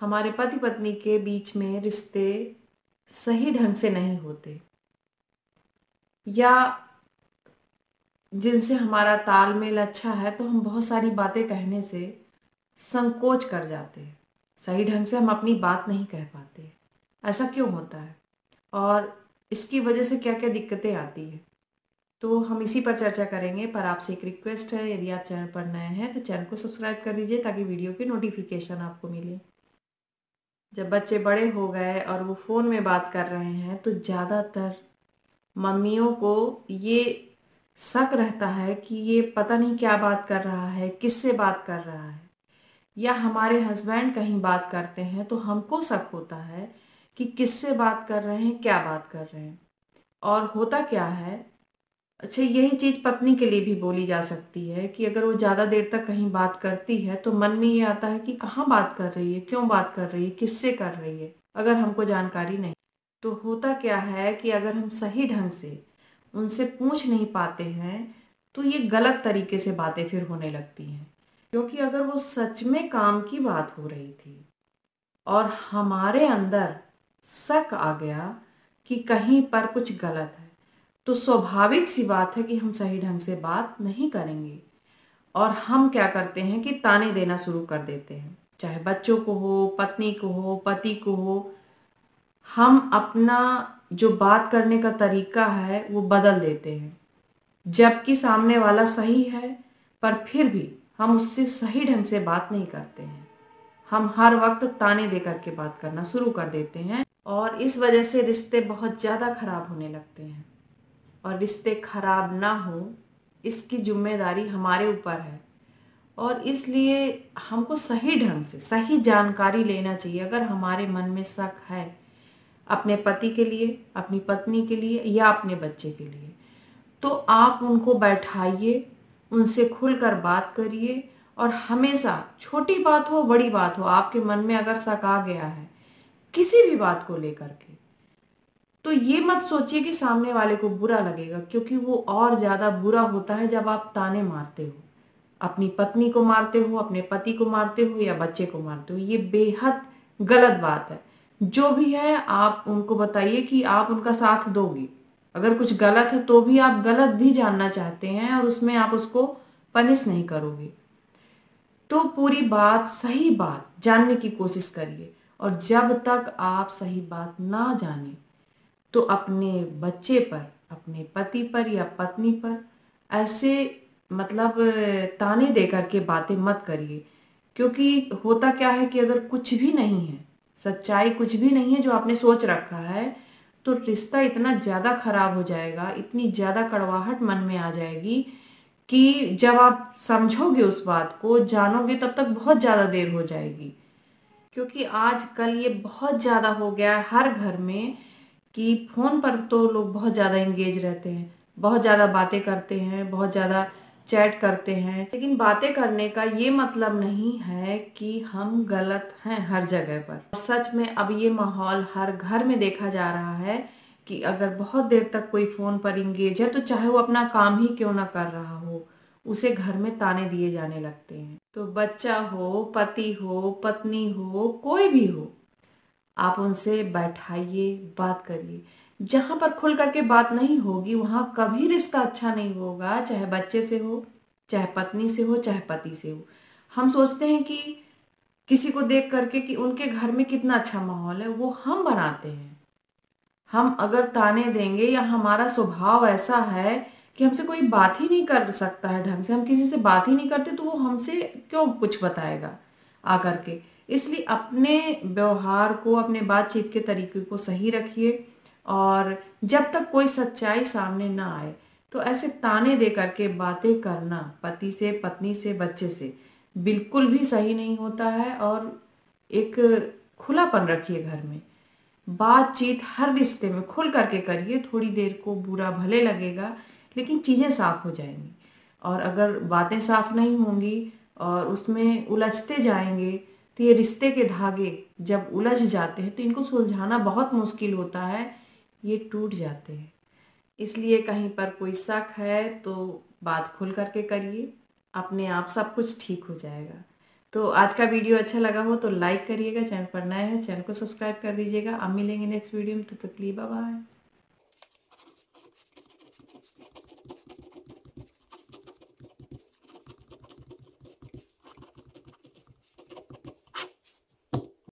हमारे पति पत्नी के बीच में रिश्ते सही ढंग से नहीं होते, या जिनसे हमारा तालमेल अच्छा है तो हम बहुत सारी बातें कहने से संकोच कर जाते हैं, सही ढंग से हम अपनी बात नहीं कह पाते। ऐसा क्यों होता है और इसकी वजह से क्या क्या दिक्कतें आती है, तो हम इसी पर चर्चा करेंगे। पर आपसे एक रिक्वेस्ट है, यदि आप चैनल पर नए हैं तो चैनल को सब्सक्राइब कर दीजिए ताकि वीडियो की नोटिफिकेशन आपको मिले। जब बच्चे बड़े हो गए और वो फ़ोन में बात कर रहे हैं तो ज़्यादातर मम्मियों को ये शक रहता है कि ये पता नहीं क्या बात कर रहा है, किससे बात कर रहा है, या हमारे हस्बैंड कहीं बात करते हैं तो हमको शक होता है कि किससे बात कर रहे हैं, क्या बात कर रहे हैं और होता क्या है। अच्छा, यही चीज़ पत्नी के लिए भी बोली जा सकती है कि अगर वो ज़्यादा देर तक कहीं बात करती है तो मन में ये आता है कि कहाँ बात कर रही है, क्यों बात कर रही है, किससे कर रही है, अगर हमको जानकारी नहीं। तो होता क्या है कि अगर हम सही ढंग से उनसे पूछ नहीं पाते हैं तो ये गलत तरीके से बातें फिर होने लगती हैं, क्योंकि अगर वो सच में काम की बात हो रही थी और हमारे अंदर शक आ गया कि कहीं पर कुछ गलत है तो स्वाभाविक सी बात है कि हम सही ढंग से बात नहीं करेंगे। और हम क्या करते हैं कि ताने देना शुरू कर देते हैं, चाहे बच्चों को हो, पत्नी को हो, पति को हो। हम अपना जो बात करने का तरीका है वो बदल देते हैं, जबकि सामने वाला सही है पर फिर भी हम उससे सही ढंग से बात नहीं करते हैं। हम हर वक्त ताने दे करके बात करना शुरू कर देते हैं और इस वजह से रिश्ते बहुत ज़्यादा ख़राब होने लगते हैं। और रिश्ते खराब ना हो इसकी जिम्मेदारी हमारे ऊपर है और इसलिए हमको सही ढंग से सही जानकारी लेना चाहिए। अगर हमारे मन में शक है अपने पति के लिए, अपनी पत्नी के लिए या अपने बच्चे के लिए, तो आप उनको बैठाइए, उनसे खुलकर बात करिए। और हमेशा छोटी बात हो बड़ी बात हो, आपके मन में अगर शक आ गया है किसी भी बात को लेकर के, तो ये मत सोचिए कि सामने वाले को बुरा लगेगा, क्योंकि वो और ज़्यादा बुरा होता है जब आप ताने मारते हो, अपनी पत्नी को मारते हो, अपने पति को मारते हो या बच्चे को मारते हो। ये बेहद गलत बात है। जो भी है आप उनको बताइए कि आप उनका साथ दोगे, अगर कुछ गलत है तो भी आप गलत भी जानना चाहते हैं और उसमें आप उसको पनिश नहीं करोगे। तो पूरी बात, सही बात जानने की कोशिश करिए और जब तक आप सही बात ना जाने तो अपने बच्चे पर, अपने पति पर या पत्नी पर ऐसे मतलब ताने दे करके बातें मत करिए, क्योंकि होता क्या है कि अगर कुछ भी नहीं है, सच्चाई कुछ भी नहीं है जो आपने सोच रखा है, तो रिश्ता इतना ज़्यादा ख़राब हो जाएगा, इतनी ज़्यादा कड़वाहट मन में आ जाएगी कि जब आप समझोगे उस बात को, जानोगे, तब तक बहुत ज़्यादा देर हो जाएगी। क्योंकि आजकल ये बहुत ज़्यादा हो गया है हर घर में कि फ़ोन पर तो लोग बहुत ज़्यादा इंगेज रहते हैं, बहुत ज़्यादा बातें करते हैं, बहुत ज़्यादा चैट करते हैं, लेकिन बातें करने का ये मतलब नहीं है कि हम गलत हैं हर जगह पर। सच में अब ये माहौल हर घर में देखा जा रहा है कि अगर बहुत देर तक कोई फ़ोन पर इंगेज है तो चाहे वो अपना काम ही क्यों ना कर रहा हो, उसे घर में ताने दिए जाने लगते हैं। तो बच्चा हो, पति हो, पत्नी हो, कोई भी हो, आप उनसे बैठाइए, बात करिए। जहाँ पर खुल करके बात नहीं होगी वहाँ कभी रिश्ता अच्छा नहीं होगा, चाहे बच्चे से हो, चाहे पत्नी से हो, चाहे पति से हो। हम सोचते हैं कि किसी को देख करके कि उनके घर में कितना अच्छा माहौल है, वो हम बनाते हैं। हम अगर ताने देंगे या हमारा स्वभाव ऐसा है कि हमसे कोई बात ही नहीं कर सकता है ढंग से, हम किसी से बात ही नहीं करते, तो वो हमसे क्यों कुछ बताएगा आकर के। इसलिए अपने व्यवहार को, अपने बातचीत के तरीके को सही रखिए और जब तक कोई सच्चाई सामने ना आए तो ऐसे ताने दे करके बातें करना पति से, पत्नी से, बच्चे से बिल्कुल भी सही नहीं होता है। और एक खुलापन रखिए घर में, बातचीत हर रिश्ते में खुल करके करिए। थोड़ी देर को बुरा भले लगेगा लेकिन चीज़ें साफ हो जाएंगी, और अगर बातें साफ नहीं होंगी और उसमें उलझते जाएंगे तो ये रिश्ते के धागे जब उलझ जाते हैं तो इनको सुलझाना बहुत मुश्किल होता है, ये टूट जाते हैं। इसलिए कहीं पर कोई शक है तो बात खुल करके करिए, अपने आप सब कुछ ठीक हो जाएगा। तो आज का वीडियो अच्छा लगा हो तो लाइक करिएगा, चैनल पर नए हैं चैनल को सब्सक्राइब कर दीजिएगा। अब मिलेंगे नेक्स्ट वीडियो में, तब तक के लिए बाय बाय।